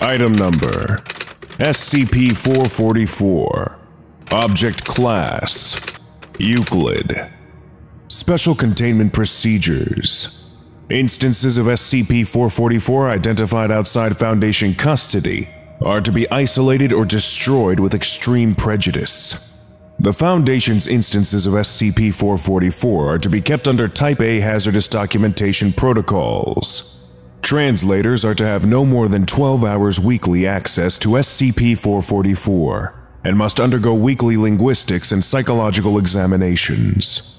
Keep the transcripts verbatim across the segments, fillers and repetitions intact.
Item number S C P four forty-four. Object class Euclid. Special containment procedures. Instances of S C P four forty-four identified outside Foundation custody are to be isolated or destroyed with extreme prejudice. The Foundation's instances of S C P four forty-four are to be kept under Type A hazardous documentation protocols. Translators are to have no more than twelve hours weekly access to S C P four forty-four and must undergo weekly linguistics and psychological examinations.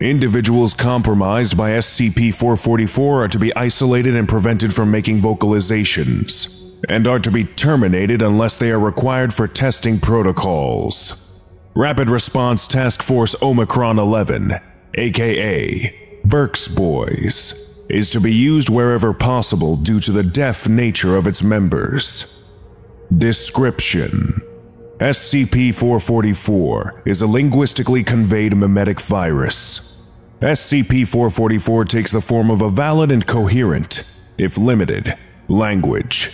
Individuals compromised by S C P four forty-four are to be isolated and prevented from making vocalizations, and are to be terminated unless they are required for testing protocols. Rapid Response Task Force Omicron eleven, aka Burke's Boys, is to be used wherever possible due to the deaf nature of its members. Description: S C P four forty-four is a linguistically conveyed mimetic virus. S C P four forty-four takes the form of a valid and coherent, if limited, language.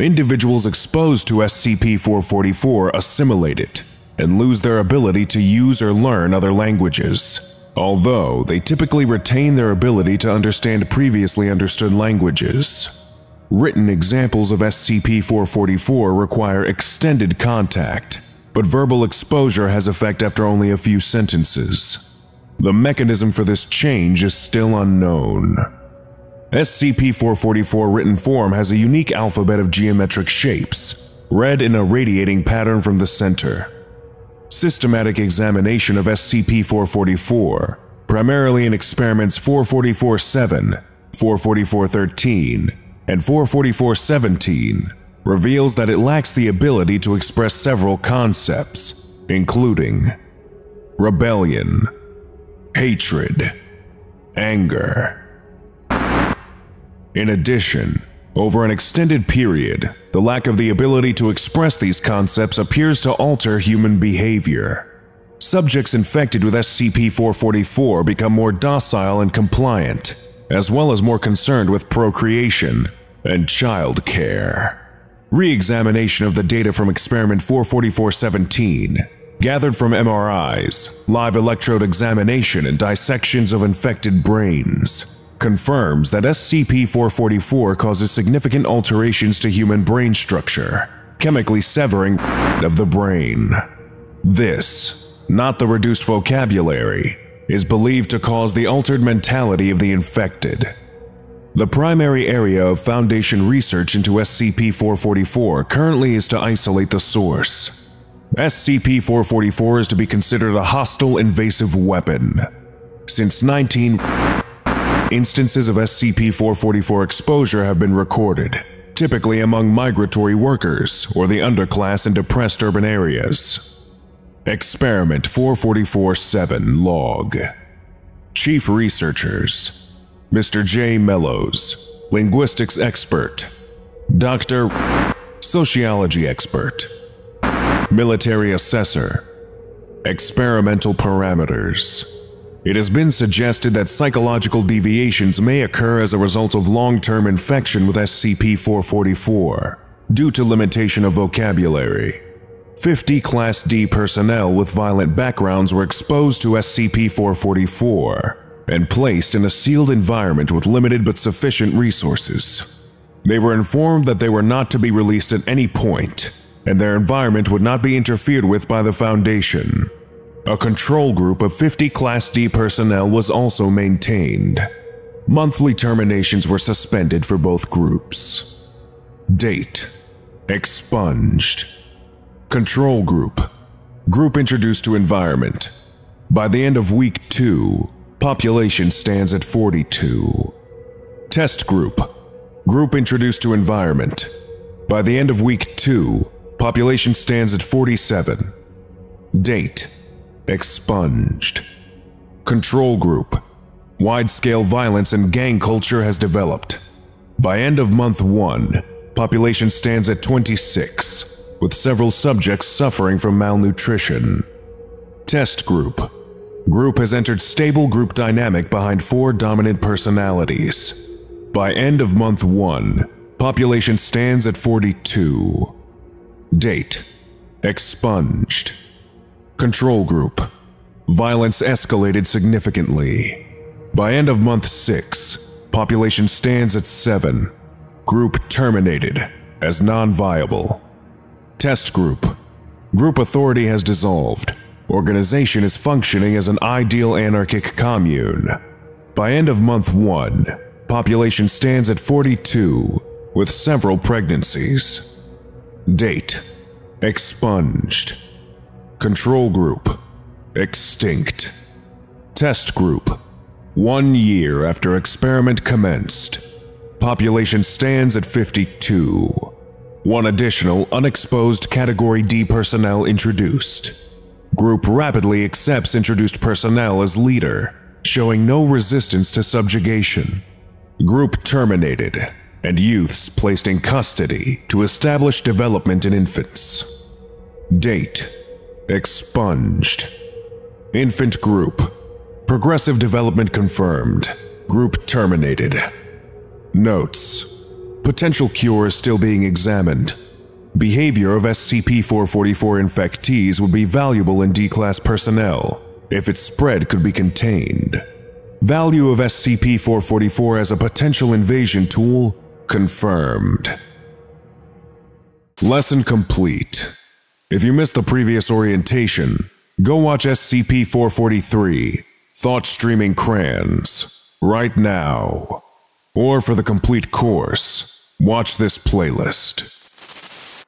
Individuals exposed to S C P four forty-four assimilate it and lose their ability to use or learn other languages, although they typically retain their ability to understand previously understood languages. Written examples of S C P four forty-four require extended contact, but verbal exposure has effect after only a few sentences. The mechanism for this change is still unknown. S C P four forty-four written form has a unique alphabet of geometric shapes, read in a radiating pattern from the center. Systematic examination of S C P four forty-four, primarily in experiments four forty-four seven, four forty-four thirteen, and four forty-four seventeen, reveals that it lacks the ability to express several concepts, including rebellion, hatred, anger. In addition, over an extended period, the lack of the ability to express these concepts appears to alter human behavior. Subjects infected with S C P four forty-four become more docile and compliant, as well as more concerned with procreation and child care. Re-examination of the data from experiment four forty-four seventeen, gathered from M R Is, live electrode examination, and dissections of infected brains, confirms that S C P four forty-four causes significant alterations to human brain structure, chemically severing of the brain. This, not the reduced vocabulary, is believed to cause the altered mentality of the infected. The primary area of Foundation research into S C P four forty-four currently is to isolate the source. S C P four forty-four is to be considered a hostile invasive weapon. Since nineteen instances of S C P four forty-four exposure have been recorded, typically among migratory workers or the underclass in depressed urban areas. Experiment four forty-four seven Log. Chief Researchers: Mister J. Mellows, Linguistics Expert; Doctor Sociology Expert; Military Assessor. Experimental Parameters: it has been suggested that psychological deviations may occur as a result of long-term infection with S C P four forty-four, due to limitation of vocabulary. fifty Class D personnel with violent backgrounds were exposed to S C P four forty-four and placed in a sealed environment with limited but sufficient resources. They were informed that they were not to be released at any point, and their environment would not be interfered with by the Foundation. A control group of fifty Class D personnel was also maintained. Monthly terminations were suspended for both groups. Date: expunged. Control group: group introduced to environment. By the end of week two, population stands at forty-two. Test group: group introduced to environment. By the end of week two, population stands at forty-seven. Date: expunged. Control group: wide-scale violence and gang culture has developed. By end of month one, population stands at twenty-six, with several subjects suffering from malnutrition. Test group: group has entered stable group dynamic behind four dominant personalities. By end of month one, Population stands at forty-two. Date: expunged. Control group: violence escalated significantly. By end of month six, population stands at seven. Group terminated as non-viable. Test group: group authority has dissolved. Organization is functioning as an ideal anarchic commune. By end of month one, population stands at forty-two, with several pregnancies. Date: expunged. Control group: extinct. Test group: one year after experiment commenced. Population stands at fifty-two. One additional unexposed Category D personnel introduced. Group rapidly accepts introduced personnel as leader, showing no resistance to subjugation. Group terminated, and youths placed in custody to establish development in infants. Date: expunged. Infant group: progressive development confirmed. Group terminated. Notes: potential cure is still being examined. Behavior of S C P four forty-four infectees would be valuable in D-Class personnel if its spread could be contained. Value of S C P four forty-four as a potential invasion tool confirmed. Lesson complete. If you missed the previous orientation, go watch S C P four forty-three, Thought Streaming Crans, right now. Or for the complete course, watch this playlist.